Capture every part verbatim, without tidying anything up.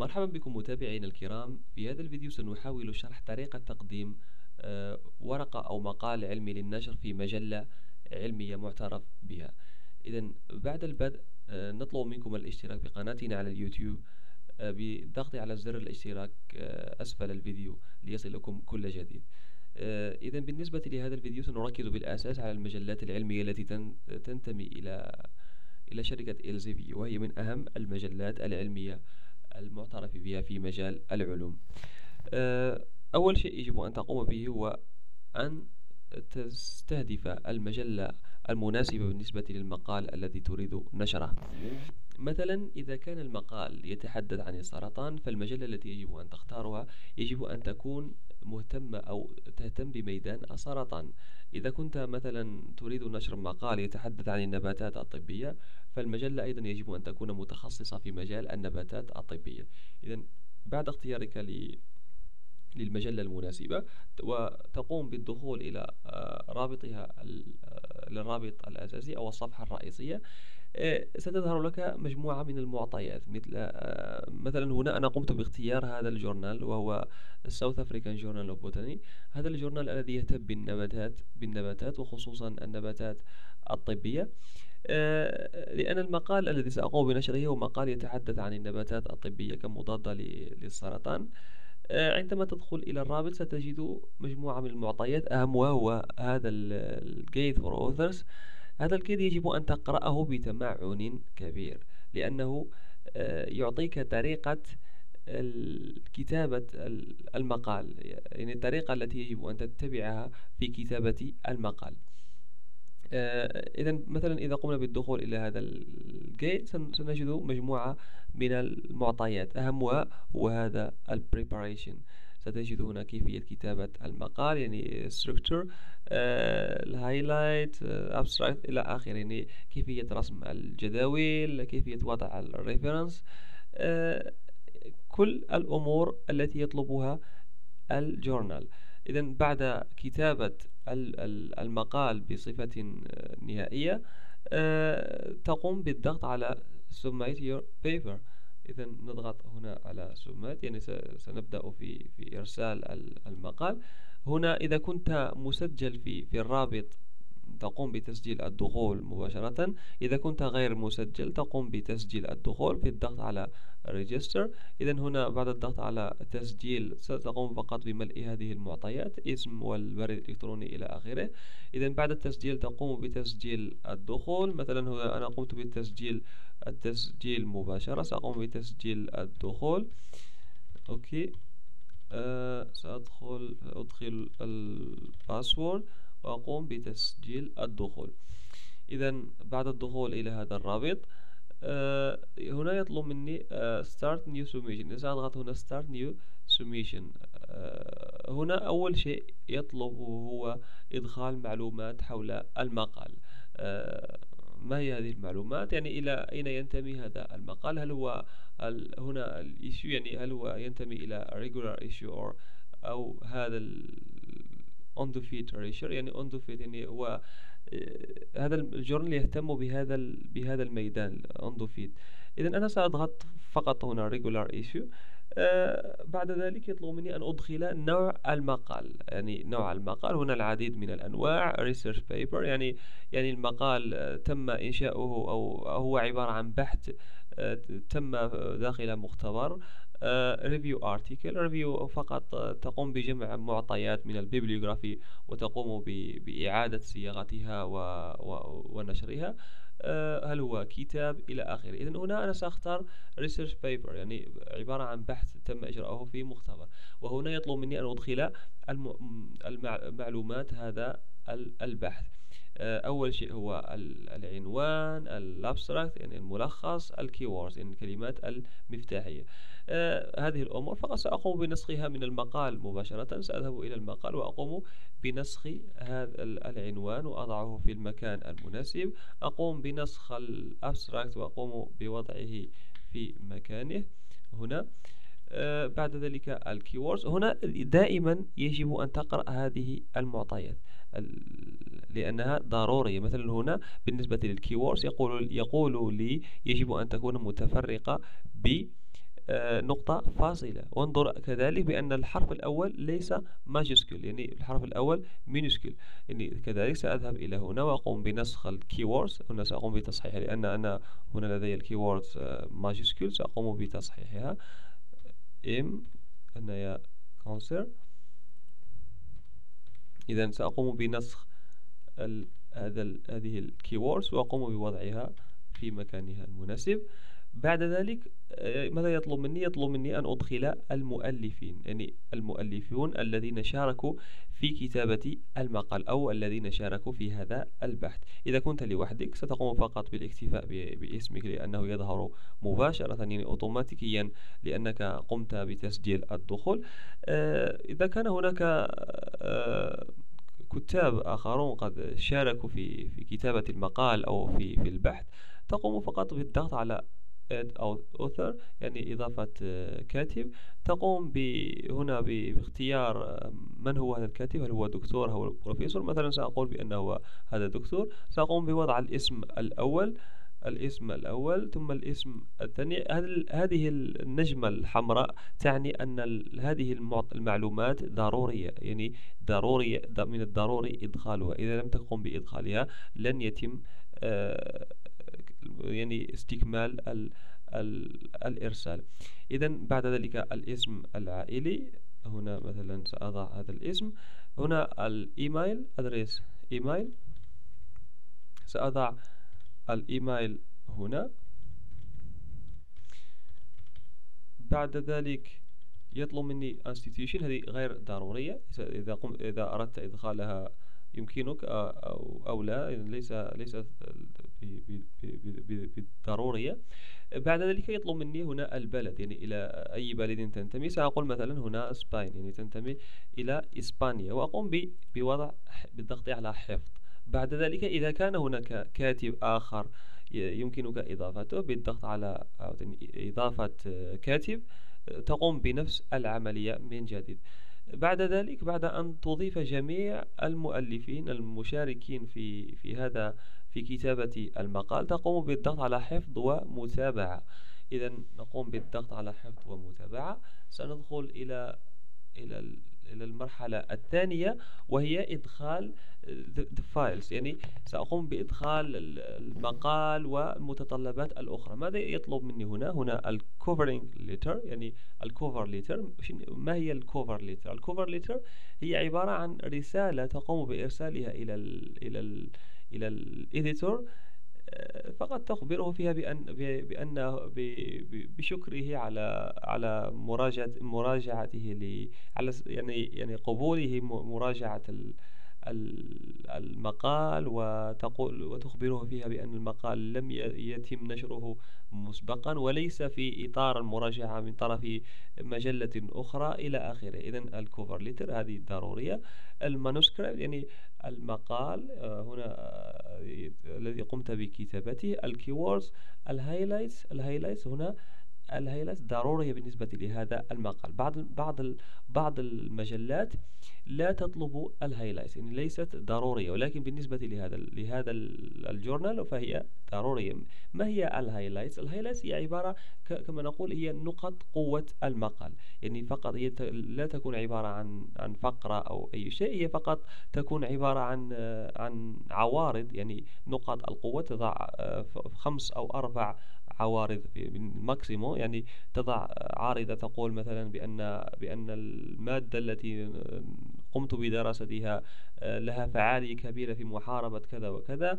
مرحبا بكم متابعينا الكرام. في هذا الفيديو سنحاول شرح طريقة تقديم ورقة أو مقال علمي للنشر في مجلة علمية معترف بها. إذا بعد البدء نطلب منكم الاشتراك بقناتنا على اليوتيوب بالضغط على زر الاشتراك أسفل الفيديو ليصلكم كل جديد. إذا بالنسبة لهذا الفيديو سنركز بالأساس على المجلات العلمية التي تنتمي إلى إلى شركة إلسيفير، وهي من أهم المجلات العلمية المعترف بها في مجال العلوم. أول شيء يجب أن تقوم به هو أن تستهدف المجلة المناسبة بالنسبة للمقال الذي تريد نشره. مثلا إذا كان المقال يتحدث عن السرطان، فالمجلة التي يجب أن تختارها يجب أن تكون مهتمة أو تهتم بميدان السرطان. إذا كنت مثلا تريد نشر مقال يتحدث عن النباتات الطبية، فالمجلة أيضا يجب أن تكون متخصصة في مجال النباتات الطبية. إذا بعد اختيارك ل للمجلة المناسبة، وتقوم بالدخول إلى رابطها للرابط الأساسي أو الصفحة الرئيسية، ستظهر لك مجموعة من المعطيات. مثل مثلا هنا أنا قمت باختيار هذا الجورنال، وهو South African Journal of Botany. هذا الجورنال الذي يهتم بالنباتات بالنباتات وخصوصا النباتات الطبية، لأن المقال الذي سأقوم بنشره هو مقال يتحدث عن النباتات الطبية كمضادة للسرطان. عندما تدخل إلى الرابط ستجد مجموعة من المعطيات، أهمها هو هذا الجيد فور أوثرز. هذا الجيد يجب أن تقرأه بتمعن كبير، لأنه يعطيك طريقة كتابة المقال، يعني الطريقة التي يجب أن تتبعها في كتابة المقال. إذا مثلا إذا قمنا بالدخول إلى هذا الجيد سنجد مجموعة من المعطيات، أهمها هو هذا ال preparation. ستجد هنا كيفية كتابة المقال، يعني structure، الهايلايت، abstract إلى آخره، يعني كيفية رسم الجداول، كيفية وضع الريفرنس، كل الأمور التي يطلبها الجورنال. إذا بعد كتابة المقال بصفة نهائية تقوم بالضغط على Submit Your Paper. إذا نضغط هنا على Submit، يعني سنبدأ في في إرسال المقال. هنا إذا كنت مسجل في في الرابط تقوم بتسجيل الدخول مباشرة، إذا كنت غير مسجل تقوم بتسجيل الدخول بالضغط على Register. إذا هنا بعد الضغط على تسجيل ستقوم فقط بملء هذه المعطيات، اسم والبريد الإلكتروني إلى آخره. إذا بعد التسجيل تقوم بتسجيل الدخول، مثلا هنا أنا قمت بالتسجيل التسجيل مباشرة، سأقوم بتسجيل الدخول. أوكي، أه سأدخل أدخل الباسورد وأقوم بتسجيل الدخول. إذا بعد الدخول إلى هذا الرابط آه هنا يطلب مني آه Start New Submission. سأضغط هنا Start New Submission. آه هنا أول شيء يطلبه هو إدخال معلومات حول المقال. آه ما هي هذه المعلومات؟ يعني إلى أين ينتمي هذا المقال؟ هل هو ال هنا الإيشيو، يعني هل هو ينتمي إلى Regular Issue أو هذا ال on the feed ratio، يعني on the feed يعني هو هذا الجورنال يهتم بهذا بهذا الميدان on the feed. إذا أنا سأضغط فقط هنا regular issue. آه بعد ذلك يطلب مني أن أدخل نوع المقال، يعني نوع المقال هنا العديد من الأنواع. research paper يعني يعني المقال تم إنشاؤه أو هو عبارة عن بحث آه تم داخل مختبر. ريفيو uh, ارتكل ريفيو فقط uh, تقوم بجمع معطيات من البيبليوغرافي وتقوم بإعادة صياغتها و... و... ونشرها. uh, هل هو كتاب إلى آخره. إذن هنا أنا سأختار ريسيرش بيبر، يعني عبارة عن بحث تم إجراؤه في مختبر. وهنا يطلب مني أن أدخل الم... المع... معلومات هذا البحث. أول شيء هو العنوان، الابستراكت يعني الملخص، الكيوردز يعني الكلمات المفتاحية. آه هذه الأمور فقط سأقوم بنسخها من المقال مباشرة. سأذهب إلى المقال وأقوم بنسخ هذا العنوان وأضعه في المكان المناسب، أقوم بنسخ الابستراكت وأقوم بوضعه في مكانه هنا. آه بعد ذلك الكيوردز. هنا دائما يجب أن تقرأ هذه المعطيات لأنها ضرورية. مثلا هنا بالنسبة للكيوردز يقول يقول لي يجب أن تكون متفرقة ب نقطة فاصلة. وانظر كذلك بأن الحرف الأول ليس ماجسكول، يعني الحرف الأول مينسكول. يعني كذلك سأذهب إلى هنا وأقوم بنسخ الكيوردز، هنا سأقوم بتصحيح لأن أنا هنا لدي الكيوردز ماجسكول، سأقوم بتصحيحها. إم هنايا كانسر، إذا سأقوم بنسخ هذا هذه الكيوردز وأقوم بوضعها في مكانها المناسب. بعد ذلك ماذا يطلب مني؟ يطلب مني أن أدخل المؤلفين، يعني المؤلفون الذين شاركوا في كتابة المقال أو الذين شاركوا في هذا البحث. إذا كنت لوحدك ستقوم فقط بالاكتفاء باسمك لأنه يظهر مباشرة، يعني أوتوماتيكيا، لأنك قمت بتسجيل الدخول. إذا كان هناك كتاب آخرون قد شاركوا في في كتابة المقال أو في في البحث، تقوم فقط بالضغط على أو أوثر، يعني إضافة كاتب. تقوم هنا باختيار من هو هذا الكاتب، هل هو دكتور أو بروفيسور. مثلا سأقول بأنه هذا دكتور، سأقوم بوضع الاسم الأول الاسم الأول ثم الاسم الثاني. هذه النجمة الحمراء تعني أن هذه المعلومات ضرورية، يعني ضروري من الضروري إدخالها. إذا لم تقم بإدخالها لن يتم آه يعني استكمال ال ال الإرسال. إذا بعد ذلك الاسم العائلي، هنا مثلا سأضع هذا الاسم. هنا الإيميل أدريس، إيميل سأضع الإيميل هنا. بعد ذلك يطلب مني institution، هذه غير ضرورية، إذا قمت إذا أردت إدخالها يمكنك أو أو لا، ليس ليس بالضرورية. بعد ذلك يطلب مني هنا البلد، يعني إلى أي بلد تنتمي. سأقول مثلا هنا إسبانيا، يعني تنتمي إلى إسبانيا، وأقوم بوضع بالضغط على حفظ. بعد ذلك إذا كان هناك كاتب آخر يمكنك إضافته بالضغط على إضافة كاتب، تقوم بنفس العملية من جديد. بعد ذلك بعد أن تضيف جميع المؤلفين المشاركين في في هذا في كتابة المقال، تقوم بالضغط على حفظ ومتابعة. إذا نقوم بالضغط على حفظ ومتابعة. سندخل إلى إلى إلى المرحلة الثانية وهي إدخال the files، يعني سأقوم بإدخال المقال والمتطلبات الأخرى. ماذا يطلب مني هنا؟ هنا الcovering letter، يعني الكوفر ليتر. ما هي الكوفر ليتر؟ الكوفر ليتر هي عبارة عن رسالة تقوم بإرسالها إلى ال إلى ال إلى الإديتور، فقد تخبره فيها بأن بأن بشكره على على مراجعة مراجعته ل على يعني يعني قبوله مراجعة المقال، وتقول وتخبره فيها بأن المقال لم يتم نشره مسبقا وليس في إطار المراجعة من طرف مجلة أخرى إلى آخره. إذن الكوفر ليتر هذه ضرورية. المانوسكريبت يعني المقال هنا الذي قمت بكتابته. الكيوردز، الهايلايتس الهايلايتس هنا الهايلايتس ضرورية بالنسبة لهذا المقال. بعض بعض بعض المجلات لا تطلب الهايلايتس، يعني ليست ضرورية، ولكن بالنسبة لهذا لهذا الجورنال فهي ضرورية. ما هي الهايلايتس؟ الهايلايتس هي عبارة كما نقول هي نقط قوة المقال، يعني فقط هي لا تكون عبارة عن عن فقرة أو أي شيء، هي فقط تكون عبارة عن عن عوارض، يعني نقط القوة. تضع خمس أو أربع عوارض ماكسيمو، يعني تضع عارضة تقول مثلا بأن بأن المادة التي قمت بدراستها لها فعالية كبيرة في محاربة كذا وكذا.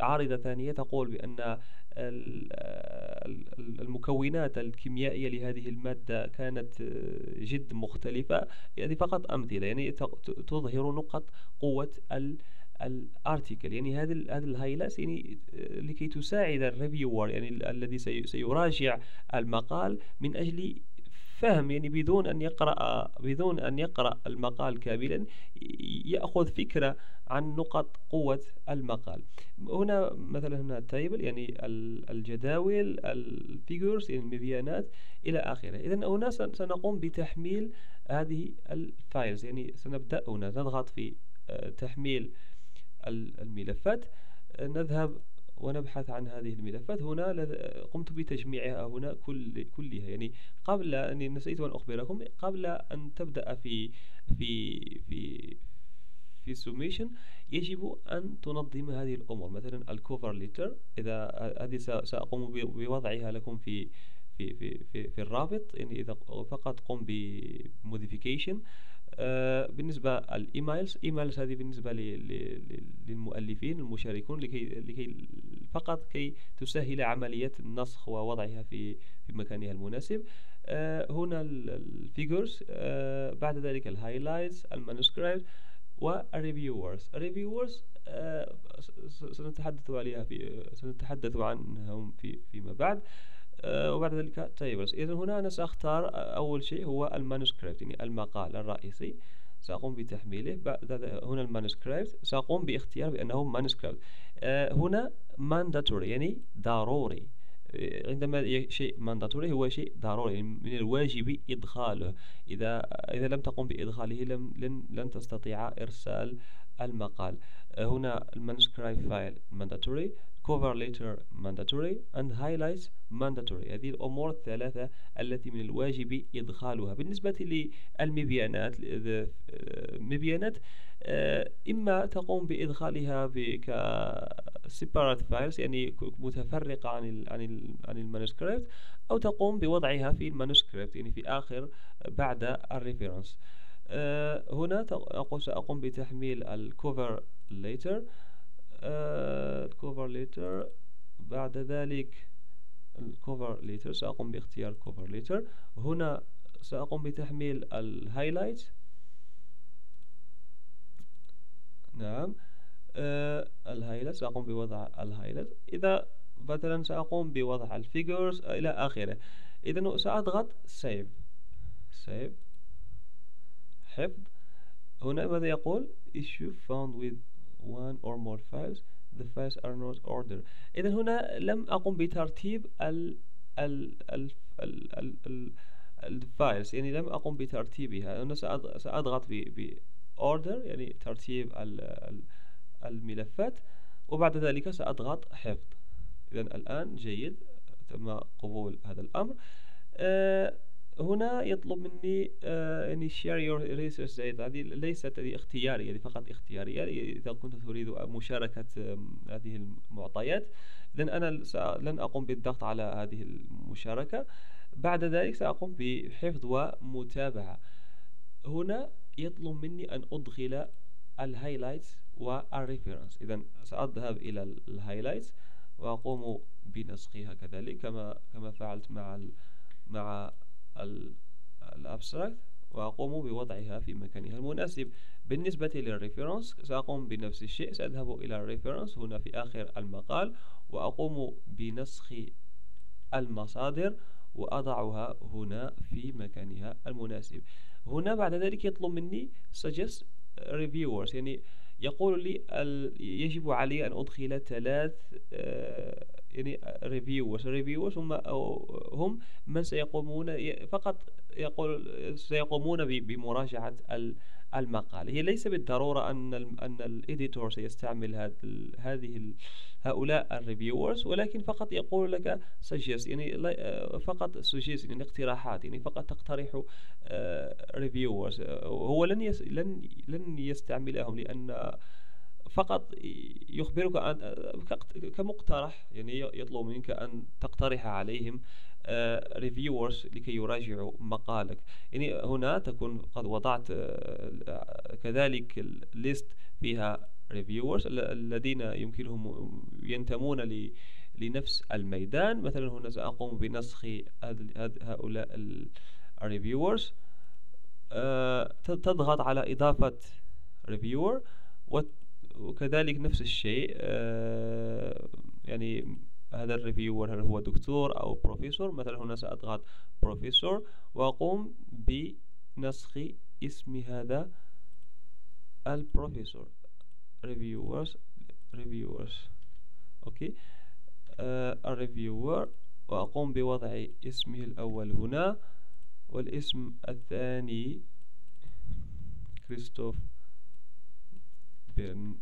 عارضة ثانية تقول بأن المكونات الكيميائية لهذه المادة كانت جد مختلفة. يعني فقط أمثلة، يعني تظهر نقط قوة ال الارتيكل. يعني هذا هذا الهايلايتس يعني لكي تساعد الريفيور، يعني الذي سيراجع المقال، من اجل فهم، يعني بدون ان يقرا بدون ان يقرا المقال كاملا، ياخذ فكره عن نقط قوه المقال. هنا مثلا هنا التايبل، يعني الجداول، الفيجرز، يعني المبيانات الى اخره. اذا هنا سنقوم بتحميل هذه الفايلز، يعني سنبدا هنا نضغط في تحميل الملفات. نذهب ونبحث عن هذه الملفات. هنا قمت بتجميعها هنا كل كلها، يعني قبل أن نسيت أن أخبركم، قبل أن تبدأ في في في في السوميشن يجب أن تنظم هذه الأمور. مثلا الكوفر ليتر، إذا هذه سأقوم بوضعها لكم في في في في, في الرابط، يعني إذا فقط قم بموديفيكيشن. آه بالنسبة للإيميلز، إيميلز هذه بالنسبة للمؤلفين المشاركون، لكي لكي فقط كي تسهل عملية النسخ ووضعها في في مكانها المناسب. آه هنا الفيجرز، آه بعد ذلك الهايلايتس، المانوسكريبت، والريفيورز. الريفيورز آه سنتحدث عليها في سنتحدث عنهم في فيما بعد. آه وبعد ذلك تايبلز. إذا هنا أنا سأختار أول شيء هو المانوسكريبت، يعني المقال الرئيسي، سأقوم بتحميله. بعد هنا المانوسكريبت سأقوم باختيار بأنه مانوسكريبت. آه هنا مانداتوري يعني ضروري، عندما شيء مانداتوري هو شيء ضروري، يعني من الواجب إدخاله. إذا إذا لم تقم بإدخاله لم لن, لن تستطيع إرسال المقال. آه هنا المانوسكريبت فايل مانداتوري، cover letter mandatory، and highlights mandatory. هذه الأمور الثلاثة التي من الواجب إدخالها. بالنسبة للمبيانات، المبيانات إما تقوم بإدخالها ك separate files، يعني متفرقة عن عن عن المانوسكريبت، أو تقوم بوضعها في المانوسكريبت، يعني في آخر بعد الريفرنس. هنا سأقوم بتحميل الcover letter. الكوفر ليتر، بعد ذلك الكوفر ليتر سأقوم باختيار كوفر ليتر. هنا سأقوم بتحميل الهايلايت، نعم آه الهايلايت سأقوم بوضع الهايلايت. إذا مثلا سأقوم بوضع الفيجرز إلى آخره. إذا سأضغط سيف، سيف حفظ. هنا ماذا يقول؟ issue found with one or more files, the files are not ordered. إذا هنا لم أقم بترتيب ال ال ال ال ال الفايلز، يعني لم أقم بترتيبها. أنا سأضغط ب order، يعني ترتيب الملفات، وبعد ذلك سأضغط حفظ. إذا الآن جيد، تم قبول هذا الأمر. أه هنا يطلب مني آه يعني share your research data. هذه ليست اختيارية، يعني فقط اختيارية، إذا كنت تريد مشاركة هذه المعطيات. إذن أنا لن أقوم بالضغط على هذه المشاركة. بعد ذلك سأقوم بحفظ ومتابعة. هنا يطلب مني أن أدخل الهايلايتس والريفرنس. إذن سأذهب إلى الهايلايتس وأقوم بنسخها كذلك كما كما فعلت مع مع الابستراكت، وأقوم بوضعها في مكانها المناسب. بالنسبة للريفرنس سأقوم بنفس الشيء، سأذهب إلى الريفرنس هنا في آخر المقال، وأقوم بنسخ المصادر وأضعها هنا في مكانها المناسب. هنا بعد ذلك يطلب مني suggest reviewers، يعني يقول لي يجب علي أن أدخل ثلاث آه يعني reviewers. reviewers هم هم من سيقومون فقط يقول سيقومون بمراجعة المقال. هي ليس بالضرورة أن أن الإديتور سيستعمل هذه هذه هؤلاء الريفيورز، ولكن فقط يقول لك suggest، يعني فقط suggest يعني اقتراحات، يعني فقط تقترح ريفيورز. هو لن لن لن يستعملهم، لأن فقط يخبرك عن كمقترح، يعني يطلب منك أن تقترح عليهم ريفيورز لكي يراجعوا مقالك. يعني هنا تكون قد وضعت كذلك الليست فيها ريفيورز الذين يمكنهم ينتمون لنفس الميدان. مثلا هنا سأقوم بنسخ هؤلاء الريفيورز. تضغط على إضافة ريفيور، وكذلك نفس الشيء آه يعني هذا الريفيور هل هو دكتور أو بروفيسور. مثلا هنا سأضغط بروفيسور، وأقوم بنسخ اسم هذا البروفيسور. ريفيورز ريفيورز أوكي آه الريفيور، وأقوم بوضع اسمه الأول هنا، والاسم الثاني كريستوف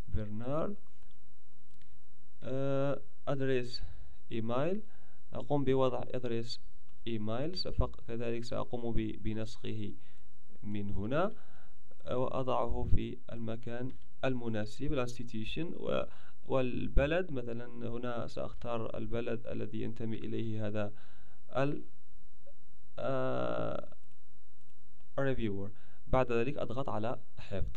برنارد، أدريس إيميل، أقوم بوضع أدريس إيميل، كذلك سأقوم بنسخه من هنا وأضعه في المكان المناسب، الانستيتيوشن والبلد. مثلا هنا سأختار البلد الذي ينتمي إليه هذا ال ريفيور. بعد ذلك أضغط على حفظ.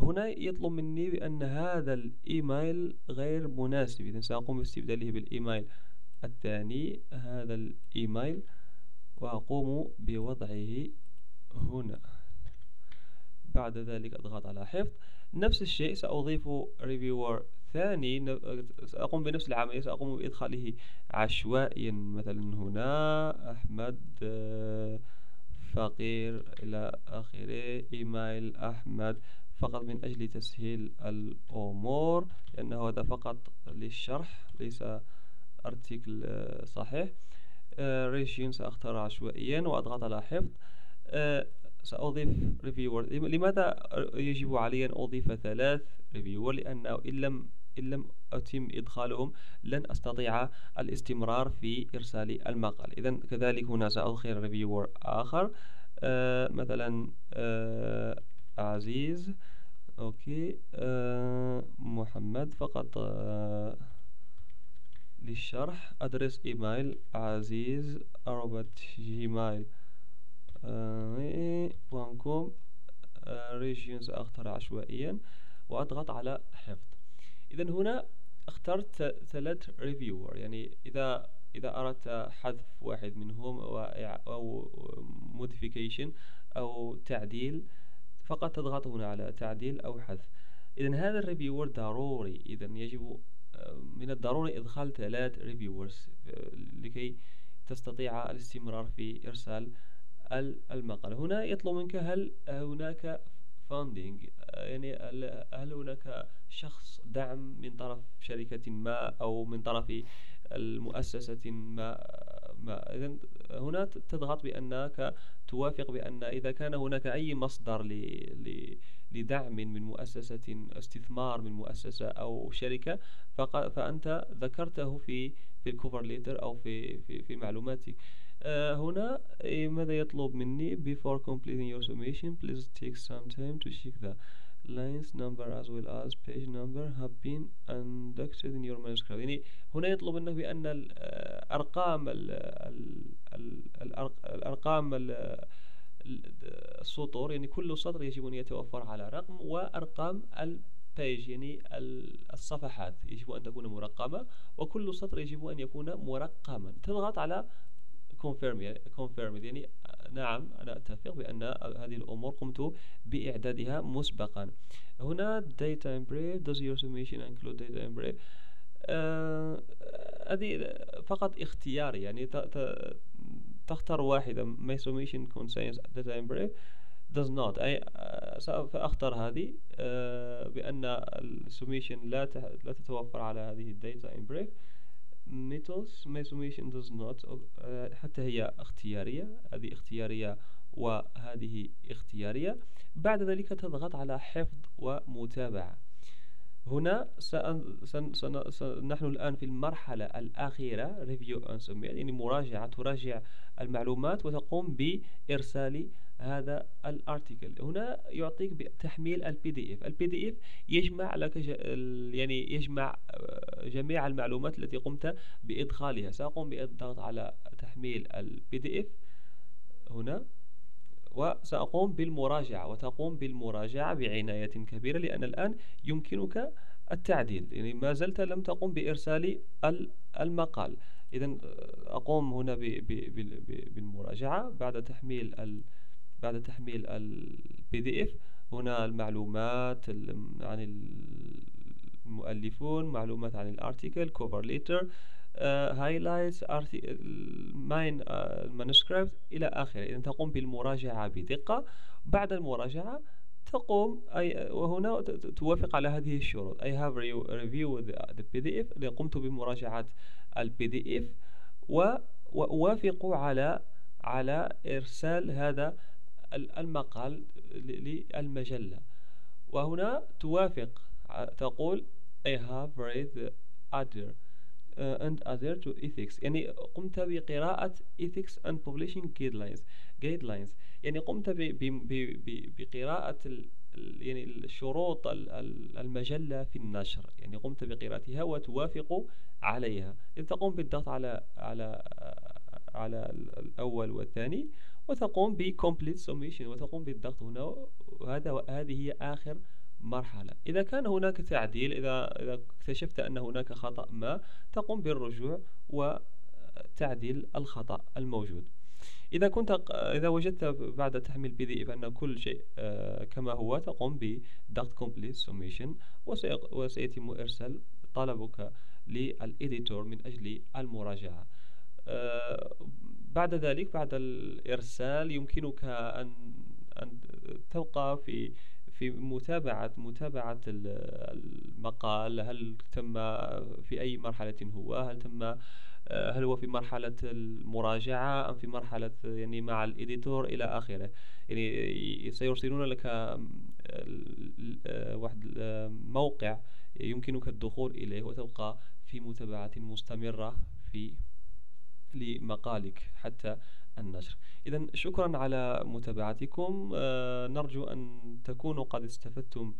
هنا يطلب مني بأن هذا الإيميل غير مناسب، إذن سأقوم باستبداله بالإيميل الثاني، هذا الإيميل، وأقوم بوضعه هنا. بعد ذلك أضغط على حفظ. نفس الشيء سأضيف ريفيور ثاني، سأقوم بنفس العملية، سأقوم بإدخاله عشوائيا، مثلا هنا أحمد فقير إلى آخره، إيميل أحمد، فقط من أجل تسهيل الأمور، لأنه هذا فقط للشرح ليس أرتيكل صحيح. ريجين سأختار عشوائيا وأضغط على حفظ. سأضيف ريفيور. لماذا يجب علي أن أضيف ثلاث ريفيور؟ لأنه إن لم إن لم أتم إدخالهم لن أستطيع الاستمرار في إرسال المقال. إذا كذلك هنا سأدخل ريفيور آخر، آه مثلا آه عزيز، أوكي، آه محمد، فقط آه للشرح. أدرس إيميل عزيز أروبت جيميل وانكم. آه ريجيون سأختار عشوائيا وأضغط على حفظ. إذا هنا اخترت ثلاث ريفيور، يعني إذا إذا أردت حذف واحد منهم أو موديفيكيشن أو تعديل، فقط تضغط هنا على تعديل أو حذف. إذا هذا الريفيور ضروري، إذا يجب من الضروري إدخال ثلاث ريفيورز لكي تستطيع الاستمرار في إرسال المقال. هنا يطلب منك هل هناك فاندينج، يعني هل هناك شخص دعم من طرف شركة ما أو من طرف المؤسسة ما, ما. إذن هنا تضغط بأنك توافق بأن إذا كان هناك أي مصدر لدعم من مؤسسة، استثمار من مؤسسة أو شركة، فأنت ذكرته في في الكوفر ليتر أو في في, في معلوماتك. هنا ماذا يطلب مني؟ before completing your submission please take some time to check the lines number as well as page number have been inducted in your manuscript. يعني هنا يطلب منك بأن الأرقام الأرقام السطور، يعني كل سطر يجب أن يتوفر على رقم، وأرقام البيج يعني الصفحات يجب أن تكون مرقمة، وكل سطر يجب أن يكون مرقما. تضغط على كونفيرم، يعني نعم أنا أتفق بأن هذه الأمور قمت بإعدادها مسبقا. هنا data embrace does your submission include data embrace، هذه فقط اختياري، يعني تختار واحدة. my submission contains data embrace does not، أي سأختار هذه بأن السوميشن لا لا تتوفر على هذه data embrace. metals my summation does not، uh, حتى هي اختيارية، هذه اختيارية وهذه اختيارية. بعد ذلك تضغط على حفظ ومتابعة. هنا سأن سن سن سن نحن الآن في المرحلة الأخيرة، review and submit، يعني مراجعة، تراجع المعلومات وتقوم بإرسال هذا الارتيكل. هنا يعطيك بتحميل البي دي اف. البي دي اف يجمع لك ج... يعني يجمع جميع المعلومات التي قمت بادخالها. ساقوم بالضغط على تحميل البي دي اف هنا، وساقوم بالمراجعه، وتقوم بالمراجعه بعنايه كبيره، لان الان يمكنك التعديل، يعني ما زلت لم تقم بارسال المقال. اذا اقوم هنا ب... ب... ب... بالمراجعه بعد تحميل ال بعد تحميل البي دي اف. هنا المعلومات عن المؤلفون، معلومات عن الارتيكل، كوفر ليتر، هايلايتس، ماين المانسكريبت الى اخره. اذا تقوم بالمراجعه بدقه. بعد المراجعه تقوم أي وهنا توافق على هذه الشروط. I have reviewed the بي دي اف، قمت بمراجعه البي دي اف واوافق على على إرسال هذا المقال للمجلة. وهنا توافق، تقول I have read the other Uh, and other to ethics. يعني قمت بقراءة ethics and publishing guidelines guidelines. يعني قمت ب ب ب بقراءة ال يعني الشروط ال ال المجلة في النشر. يعني قمت بقراءتها وتوافق عليها. إذ تقوم بالضغط على على على الأول والثاني وتقوم ب complete submission وتقوم بالضغط هنا. هذا هذه هي آخر مرحلة. إذا كان هناك تعديل، إذا إذا اكتشفت أن هناك خطأ ما، تقوم بالرجوع وتعديل الخطأ الموجود. إذا كنت إذا وجدت بعد تحميل بي دي إف أن كل شيء كما هو، تقوم بضغط Complete Submission وسيتم إرسال طلبك للإديتور من أجل المراجعة. بعد ذلك، بعد الإرسال، يمكنك أن أن تبقى في في متابعة متابعة المقال. هل تم في أي مرحلة هو؟ هل تم هل هو في مرحلة المراجعة أم في مرحلة يعني مع الإديتور إلى آخره؟ يعني سيرسلون لك واحد موقع يمكنك الدخول إليه وتبقى في متابعة مستمرة في لمقالك حتى النشر. إذا شكرا على متابعتكم. آه نرجو أن تكونوا قد استفدتم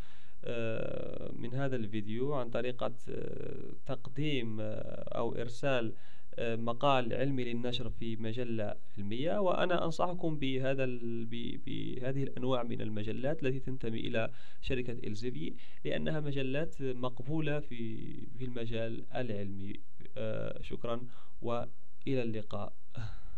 آه من هذا الفيديو عن طريقة آه تقديم آه أو إرسال آه مقال علمي للنشر في مجلة علمية. وأنا أنصحكم بهذا بهذه الأنواع من المجلات التي تنتمي إلى شركة إلزيفي، لأنها مجلات مقبولة في في المجال العلمي. آه شكرا وإلى اللقاء.